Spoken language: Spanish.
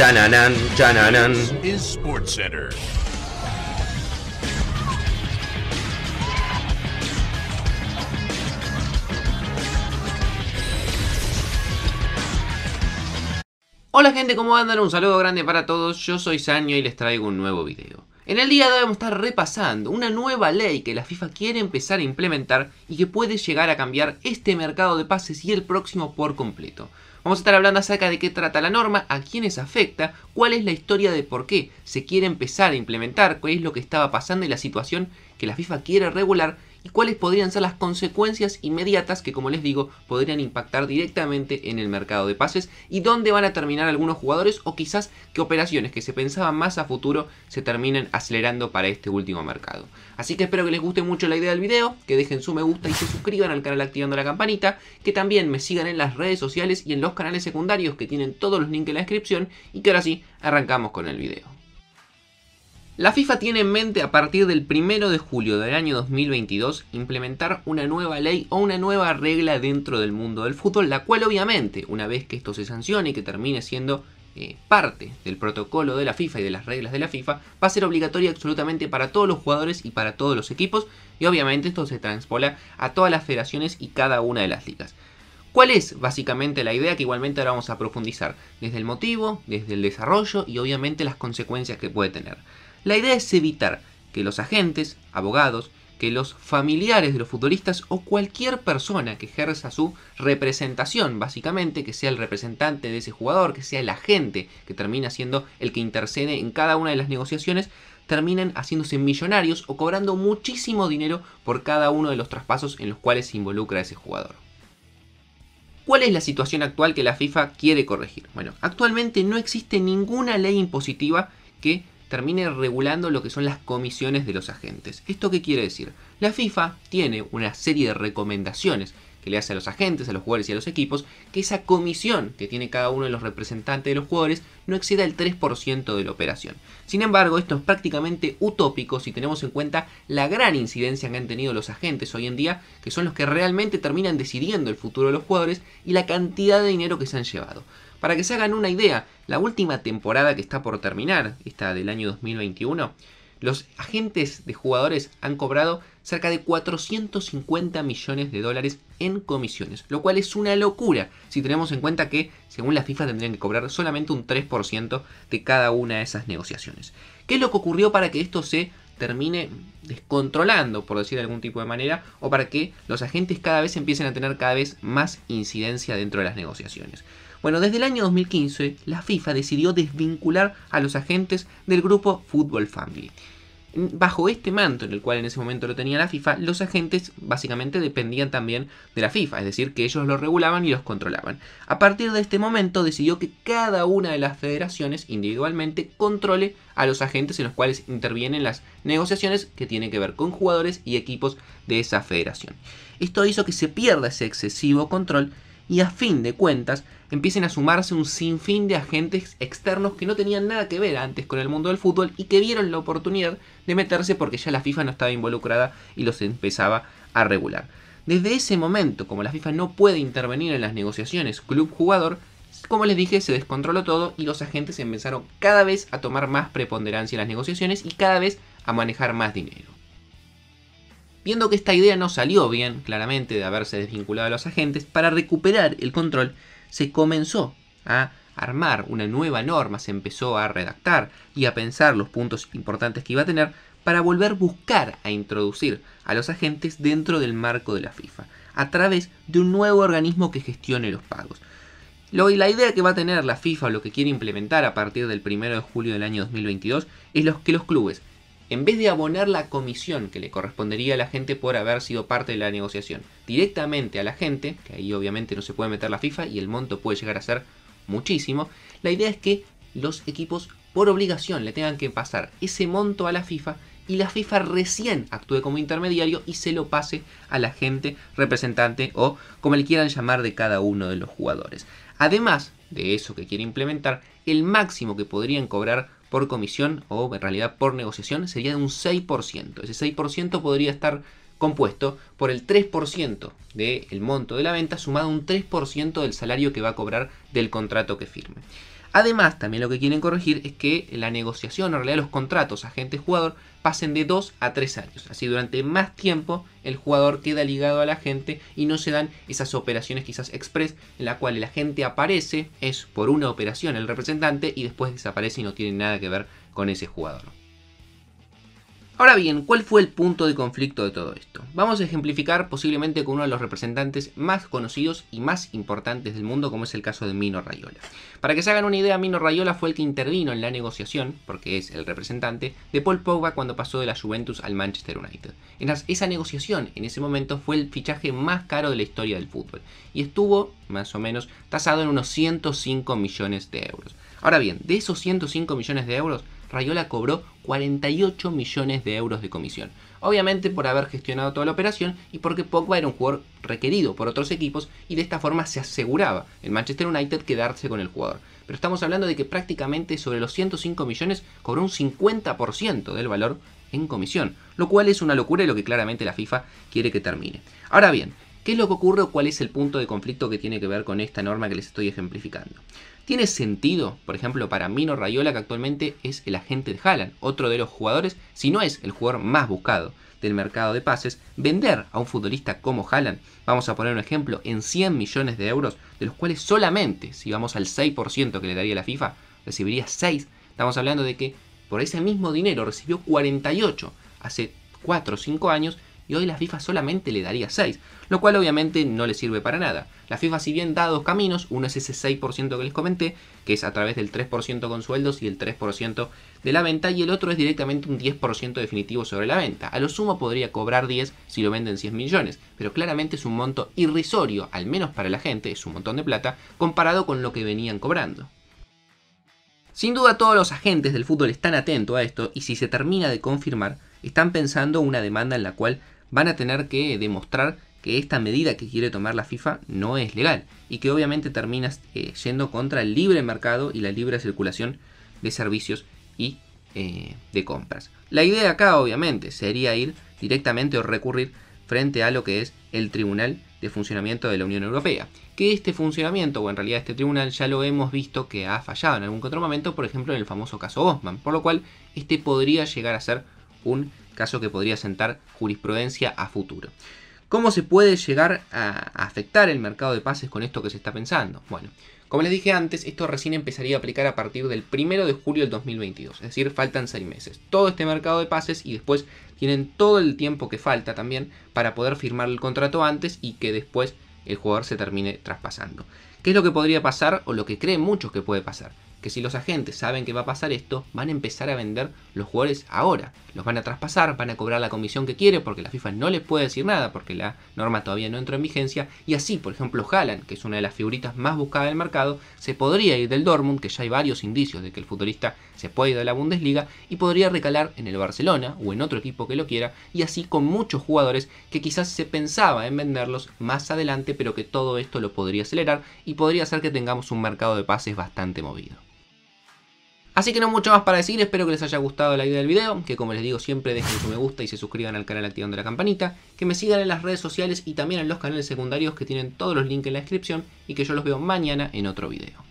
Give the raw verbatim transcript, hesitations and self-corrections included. Chananan, chananan. Is Sports Center. Hola gente, ¿cómo andan? Un saludo grande para todos, yo soy Sanio y les traigo un nuevo video. En el día de hoy vamos a estar repasando una nueva ley que la FIFA quiere empezar a implementar y que puede llegar a cambiar este mercado de pases y el próximo por completo. Vamos a estar hablando acerca de qué trata la norma, a quiénes afecta, cuál es la historia de por qué se quiere empezar a implementar, cuál es lo que estaba pasando y la situación que la FIFA quiere regular y cuáles podrían ser las consecuencias inmediatas que, como les digo, podrían impactar directamente en el mercado de pases y dónde van a terminar algunos jugadores o quizás qué operaciones que se pensaban más a futuro se terminen acelerando para este último mercado. Así que espero que les guste mucho la idea del video, que dejen su me gusta y se suscriban al canal activando la campanita, que también me sigan en las redes sociales y en los canales secundarios que tienen todos los links en la descripción y que ahora sí, arrancamos con el video. La FIFA tiene en mente a partir del primero de julio del año dos mil veintidós implementar una nueva ley o una nueva regla dentro del mundo del fútbol, la cual obviamente una vez que esto se sancione y que termine siendo eh, parte del protocolo de la FIFA y de las reglas de la FIFA, va a ser obligatoria absolutamente para todos los jugadores y para todos los equipos y obviamente esto se transpola a todas las federaciones y cada una de las ligas. ¿Cuál es básicamente la idea que igualmente ahora vamos a profundizar? Desde el motivo, desde el desarrollo y obviamente las consecuencias que puede tener. La idea es evitar que los agentes, abogados, que los familiares de los futbolistas o cualquier persona que ejerza su representación, básicamente, que sea el representante de ese jugador, que sea el agente que termina siendo el que intercede en cada una de las negociaciones, terminan haciéndose millonarios o cobrando muchísimo dinero por cada uno de los traspasos en los cuales se involucra ese jugador. ¿Cuál es la situación actual que la FIFA quiere corregir? Bueno, actualmente no existe ninguna ley impositiva que termine regulando lo que son las comisiones de los agentes. ¿Esto qué quiere decir? La FIFA tiene una serie de recomendaciones que le hace a los agentes, a los jugadores y a los equipos, que esa comisión que tiene cada uno de los representantes de los jugadores no exceda el tres por ciento de la operación. Sin embargo, esto es prácticamente utópico si tenemos en cuenta la gran incidencia que han tenido los agentes hoy en día, que son los que realmente terminan decidiendo el futuro de los jugadores y la cantidad de dinero que se han llevado. Para que se hagan una idea, la última temporada que está por terminar, esta del año dos mil veintiuno, los agentes de jugadores han cobrado cerca de cuatrocientos cincuenta millones de dólares en comisiones, lo cual es una locura si tenemos en cuenta que, según la FIFA, tendrían que cobrar solamente un tres por ciento de cada una de esas negociaciones. ¿Qué es lo que ocurrió para que esto se termine descontrolando, por decir de algún tipo de manera, o para que los agentes cada vez empiecen a tener cada vez más incidencia dentro de las negociaciones? Bueno, desde el año dos mil quince, la FIFA decidió desvincular a los agentes del grupo Football Family. Bajo este manto, en el cual en ese momento lo tenía la FIFA, los agentes básicamente dependían también de la FIFA, es decir, que ellos los regulaban y los controlaban. A partir de este momento decidió que cada una de las federaciones individualmente controle a los agentes en los cuales intervienen las negociaciones que tienen que ver con jugadores y equipos de esa federación. Esto hizo que se pierda ese excesivo control y a fin de cuentas empiecen a sumarse un sinfín de agentes externos que no tenían nada que ver antes con el mundo del fútbol y que vieron la oportunidad de meterse porque ya la FIFA no estaba involucrada y los empezaba a regular. Desde ese momento, como la FIFA no puede intervenir en las negociaciones club-jugador, como les dije, se descontroló todo y los agentes empezaron cada vez a tomar más preponderancia en las negociaciones y cada vez a manejar más dinero. Viendo que esta idea no salió bien, claramente, de haberse desvinculado a los agentes, para recuperar el control se comenzó a armar una nueva norma, se empezó a redactar y a pensar los puntos importantes que iba a tener para volver a buscar a introducir a los agentes dentro del marco de la FIFA, a través de un nuevo organismo que gestione los pagos. Lo, y la idea que va a tener la FIFA o lo que quiere implementar a partir del primero de julio del año dos mil veintidós es los, que los clubes, en vez de abonar la comisión que le correspondería a la gente por haber sido parte de la negociación directamente a la gente, que ahí obviamente no se puede meter la FIFA y el monto puede llegar a ser muchísimo, la idea es que los equipos por obligación le tengan que pasar ese monto a la FIFA y la FIFA recién actúe como intermediario y se lo pase a la gente representante o como le quieran llamar de cada uno de los jugadores. Además de eso que quiere implementar, el máximo que podrían cobrar por comisión o en realidad por negociación sería de un seis por ciento. Ese seis por ciento podría estar compuesto por el tres por ciento del monto de la venta sumado a un tres por ciento del salario que va a cobrar del contrato que firme. Además, también lo que quieren corregir es que la negociación, en realidad los contratos agente-jugador, pasen de dos a tres años. Así durante más tiempo el jugador queda ligado al agente y no se dan esas operaciones quizás express en la cual el agente aparece, es por una operación el representante y después desaparece y no tiene nada que ver con ese jugador. Ahora bien, ¿cuál fue el punto de conflicto de todo esto? Vamos a ejemplificar posiblemente con uno de los representantes más conocidos y más importantes del mundo, como es el caso de Mino Raiola. Para que se hagan una idea, Mino Raiola fue el que intervino en la negociación, porque es el representante, de Paul Pogba cuando pasó de la Juventus al Manchester United. En las, esa negociación, en ese momento, fue el fichaje más caro de la historia del fútbol, y estuvo, más o menos, tasado en unos ciento cinco millones de euros. Ahora bien, de esos ciento cinco millones de euros, Raiola cobró cuarenta y ocho millones de euros de comisión. Obviamente por haber gestionado toda la operación y porque Pogba era un jugador requerido por otros equipos y de esta forma se aseguraba el Manchester United quedarse con el jugador. Pero estamos hablando de que prácticamente sobre los ciento cinco millones cobró un cincuenta por ciento del valor en comisión, lo cual es una locura y lo que claramente la FIFA quiere que termine. Ahora bien, ¿qué es lo que ocurre o cuál es el punto de conflicto que tiene que ver con esta norma que les estoy ejemplificando? ¿Tiene sentido, por ejemplo, para Mino Raiola, que actualmente es el agente de Haaland, otro de los jugadores, si no es el jugador más buscado del mercado de pases, vender a un futbolista como Haaland, vamos a poner un ejemplo, en cien millones de euros, de los cuales solamente, si vamos al seis por ciento que le daría la FIFA, recibiría seis? Estamos hablando de que por ese mismo dinero recibió cuarenta y ocho hace cuatro o cinco años, y hoy la FIFA solamente le daría seis, lo cual obviamente no le sirve para nada. La FIFA si bien da dos caminos, uno es ese seis por ciento que les comenté, que es a través del tres por ciento con sueldos y el tres por ciento de la venta, y el otro es directamente un diez por ciento definitivo sobre la venta. A lo sumo podría cobrar diez si lo venden cien millones, pero claramente es un monto irrisorio, al menos para la gente, es un montón de plata, comparado con lo que venían cobrando. Sin duda todos los agentes del fútbol están atentos a esto, y si se termina de confirmar, están pensando una demanda en la cual van a tener que demostrar que esta medida que quiere tomar la FIFA no es legal y que obviamente termina eh, yendo contra el libre mercado y la libre circulación de servicios y eh, de compras. La idea acá obviamente sería ir directamente o recurrir frente a lo que es el Tribunal de Funcionamiento de la Unión Europea, que este funcionamiento, o en realidad este tribunal, ya lo hemos visto que ha fallado en algún otro momento, por ejemplo en el famoso caso Bosman, por lo cual este podría llegar a ser un caso que podría sentar jurisprudencia a futuro. ¿Cómo se puede llegar a afectar el mercado de pases con esto que se está pensando? Bueno, como les dije antes, esto recién empezaría a aplicar a partir del primero de julio del dos mil veintidós, es decir, faltan seis meses. Todo este mercado de pases y después tienen todo el tiempo que falta también para poder firmar el contrato antes y que después el jugador se termine traspasando. ¿Qué es lo que podría pasar o lo que creen muchos que puede pasar? Que si los agentes saben que va a pasar esto, van a empezar a vender los jugadores ahora. Los van a traspasar, van a cobrar la comisión que quiere porque la FIFA no les puede decir nada porque la norma todavía no entró en vigencia. Y así, por ejemplo, Haaland, que es una de las figuritas más buscadas del mercado, se podría ir del Dortmund, que ya hay varios indicios de que el futbolista se puede ir de la Bundesliga, y podría recalar en el Barcelona o en otro equipo que lo quiera. Y así con muchos jugadores que quizás se pensaba en venderlos más adelante, pero que todo esto lo podría acelerar y podría hacer que tengamos un mercado de pases bastante movido. Así que no mucho más para decir, espero que les haya gustado la idea del video, que como les digo siempre dejen su me gusta y se suscriban al canal activando la campanita, que me sigan en las redes sociales y también en los canales secundarios que tienen todos los links en la descripción y que yo los veo mañana en otro video.